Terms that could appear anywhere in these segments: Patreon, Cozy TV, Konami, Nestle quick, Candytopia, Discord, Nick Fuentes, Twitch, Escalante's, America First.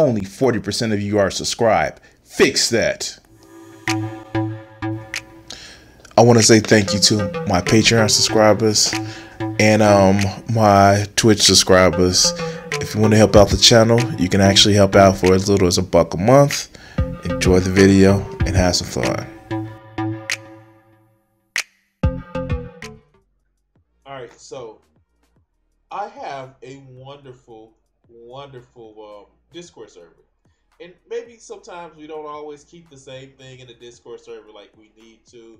only 40% of you are subscribed. Fix that. I want to say thank you to my Patreon subscribers and my Twitch subscribers. If you want to help out the channel, you can actually help out for as little as $1 a month. Enjoy the video and have some fun. Alright, so I have a wonderful, wonderful Discord server. And maybe sometimes we don't always keep the same thing in the Discord server like we need to.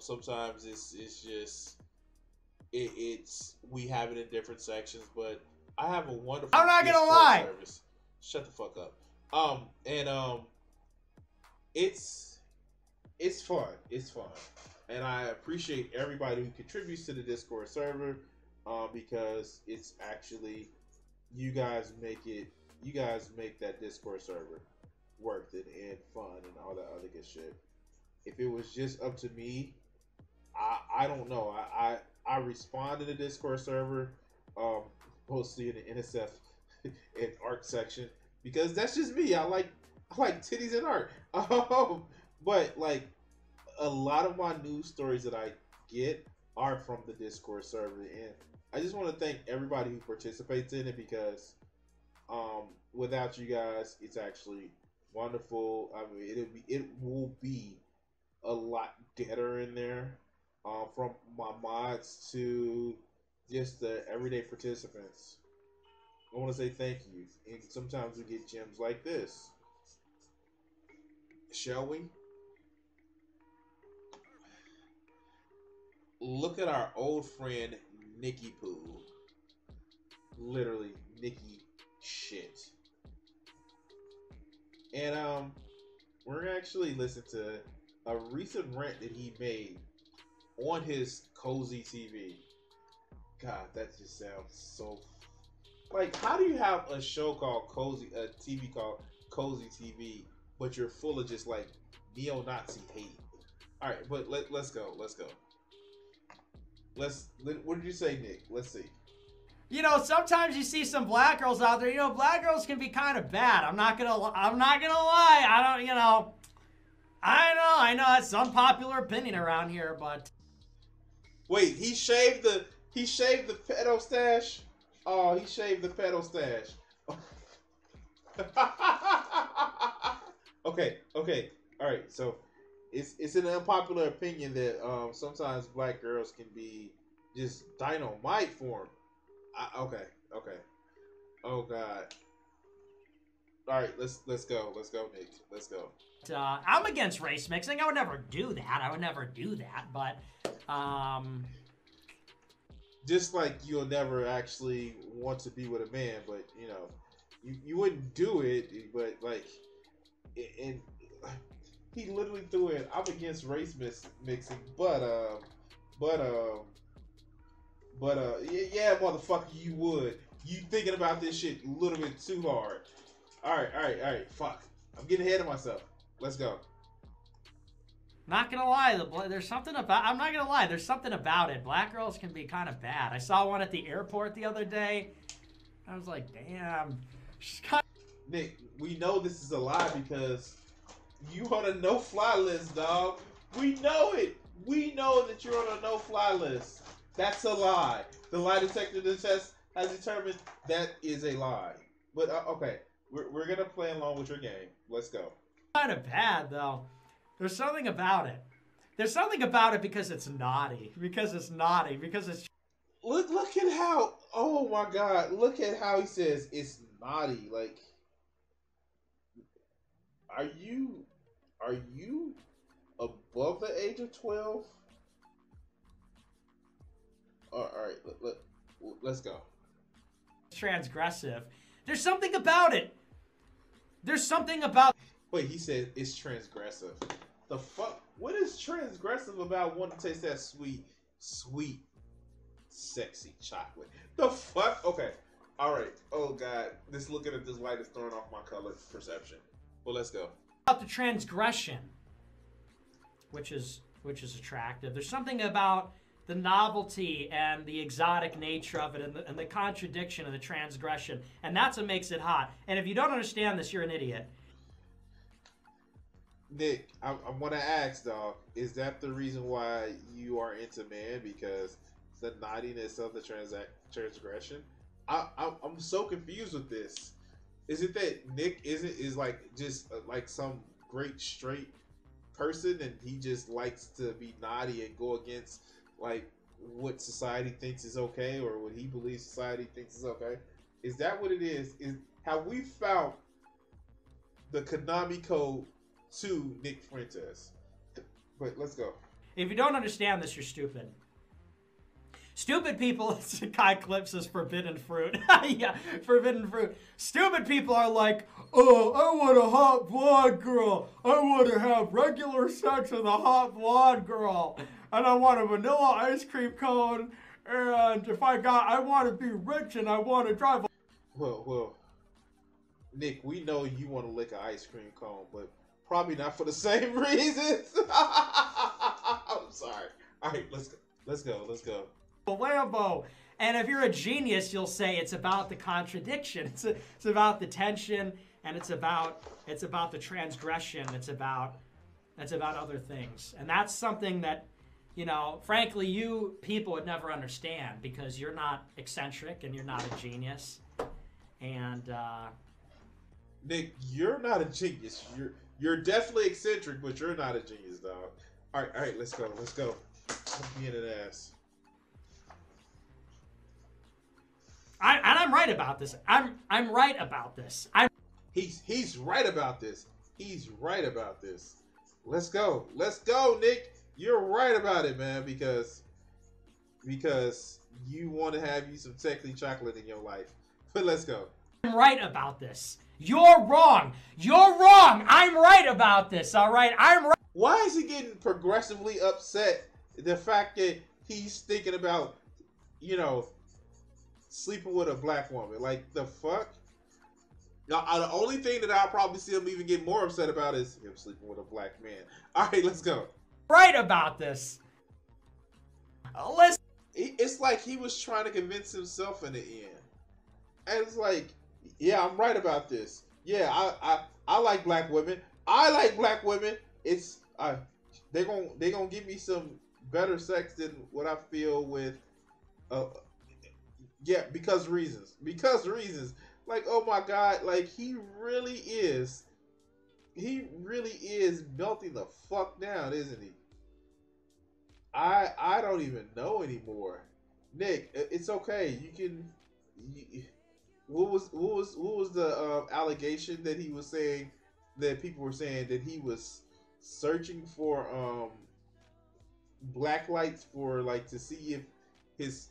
Sometimes it's just we have it in different sections, but I have a wonderful service. Shut the fuck up. It's fun. It's fun. And I appreciate everybody who contributes to the Discord server, because it's actually you guys make that Discord server worth it and fun and all that other good shit. If it was just up to me, I don't know. I respond to the Discord server, mostly in the NSF and art section, because that's just me. I like titties and art. But like a lot of my news stories that I get are from the Discord server, and I just want to thank everybody who participates in it, because without you guys, it's actually wonderful. I mean, it will be a lot deader in there, from my mods to just the everyday participants. I want to say thank you, and sometimes we get gems like this. Shall we? Look at our old friend Nicky Poo. Literally, Nicky shit. And we're gonna actually listen to a recent rant that he made on his Cozy TV. God, that just sounds so... Like, how do you have a show called Cozy, a TV called Cozy TV, but you're full of just, like, neo-Nazi hate? All right, but let's go. What did you say, Nick? Let's see. You know, sometimes you see some black girls out there. You know, black girls can be kind of bad. I'm not gonna lie. I don't, you know... I know that's unpopular opinion around here, but wait, he shaved the pedo stash. Oh, he shaved the pedo stash. Okay, all right. So it's an unpopular opinion that sometimes black girls can be just dynamite for him. Okay. Oh God. All right, let's go, Nick. I'm against race mixing. I would never do that. But, just like you'll never actually want to be with a man, but you know, you wouldn't do it. But like, and he literally threw in, I'm against race mixing, but yeah, motherfucker, you would. You thinking about this shit a little bit too hard. All right. Fuck. I'm getting ahead of myself. Let's go. Not gonna lie, there's something about it. Black girls can be kind of bad. I saw one at the airport the other day. I was like, damn. Nick, we know this is a lie because you on a no-fly list, dog. We know it. We know that you're on a no-fly list. That's a lie. The lie detector test has determined that is a lie. But okay. We're gonna play along with your game. Let's go. Kind of bad though. There's something about it. There's something about it because it's naughty. Look at how. Oh my God! Look at how he says it's naughty. Like, are you above the age of 12? All right. Let's go. Transgressive. There's something about it. There's something about... Wait, he said it's transgressive. The fuck? What is transgressive about wanting to taste that sweet, sweet, sexy chocolate? The fuck? Okay. All right. Oh, God. This looking at this light is throwing off my color perception. Well, let's go. About the transgression, which is attractive. There's something about the novelty and the exotic nature of it, and the contradiction and the transgression. And that's what makes it hot. And if you don't understand this, you're an idiot. Nick, I want to ask, dog, is that the reason why you are into man? Because the naughtiness of the transgression? I'm so confused with this. Is it that Nick is like just like some great straight person, and he just likes to be naughty and go against like what society thinks is okay, or what he believes society thinks is okay? Is that what it is? Have we found the Konami code to Nick Fuentes? But let's go. If you don't understand this, you're stupid. Stupid people, Kai clips is forbidden fruit. Yeah, forbidden fruit. Stupid people are like, oh, I want a hot blonde girl. I want to have regular sex with a hot blonde girl. And I want a vanilla ice cream cone. And if I want to be rich, and I want to drive a... Well, Nick, we know you want to lick an ice cream cone, but probably not for the same reasons. I'm sorry. All right, let's go. Let's go. Let's go. Lambo. And if you're a genius, you'll say it's about the contradiction. It's about the tension, and it's about the transgression. It's about other things. And that's something that, you know, frankly, you people would never understand, because you're not eccentric and you're not a genius. And Nick, you're not a genius. You're definitely eccentric, but you're not a genius, dog. All right, let's go. Let's go. I'm being an ass. I'm right about this. I'm right about this. He's right about this. He's right about this. Let's go. Let's go, Nick. You're right about it, man, because you want to have you some technically chocolate in your life. But let's go. I'm right about this. You're wrong. You're wrong. I'm right about this. All right. I'm right. Why is he getting progressively upset? The fact that he's thinking about, you know, sleeping with a black woman. Like, the fuck? Now, the only thing that I'll probably see him even get more upset about is him sleeping with a black man. All right, let's go. Right about this. Listen. It's like he was trying to convince himself in the end. And it's like, yeah, I'm right about this. Yeah, I like black women. I like black women. It's, they gonna give me some better sex than what I feel with, yeah, because reasons. Because reasons. Like, oh my God, like, he really is melting the fuck down, isn't he? I don't even know anymore. Nick, it's okay. You can, what was the allegation that he was saying, that people were saying that he was searching for black lights for, like, to see if his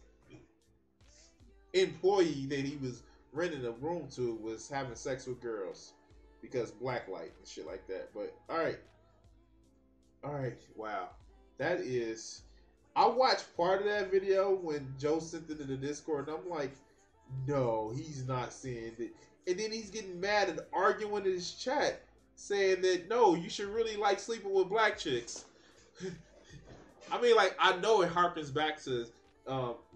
employee that he was renting a room to was having sex with girls because black light and shit like that. But all right, wow, that is... I watched part of that video when Joe sent it to the Discord, and I'm like, no, he's not saying that. And then he's getting mad and arguing in his chat saying that no, you should really like sleeping with black chicks. I mean, like, I know it harkens back to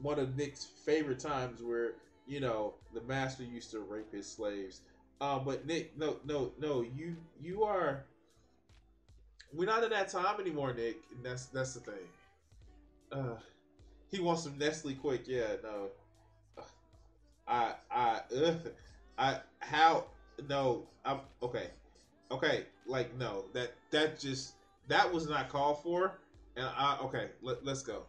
one of Nick's favorite times where, you know, the master used to rape his slaves. But Nick, no, you are... We're not in that time anymore, Nick. And that's the thing. He wants some Nestle quick. Yeah, no. Okay. Like, no, that was not called for. And let's go.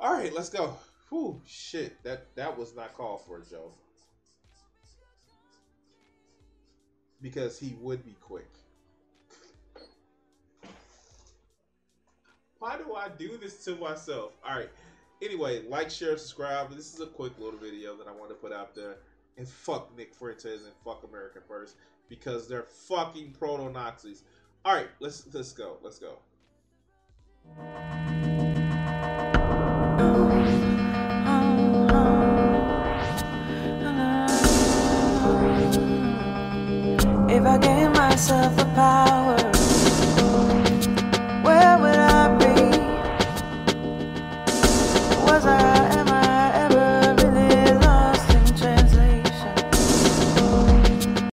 All right, let's go. Whew, shit. That was not called for, Joe. Because he would be quick. Why do I do this to myself? All right. Anyway, like, share, subscribe. This is a quick little video that I want to put out there. And fuck Nick Fuentes and fuck America First, because they're fucking proto-Nazis. All right, let's go. Let's go. If I gave myself a pass.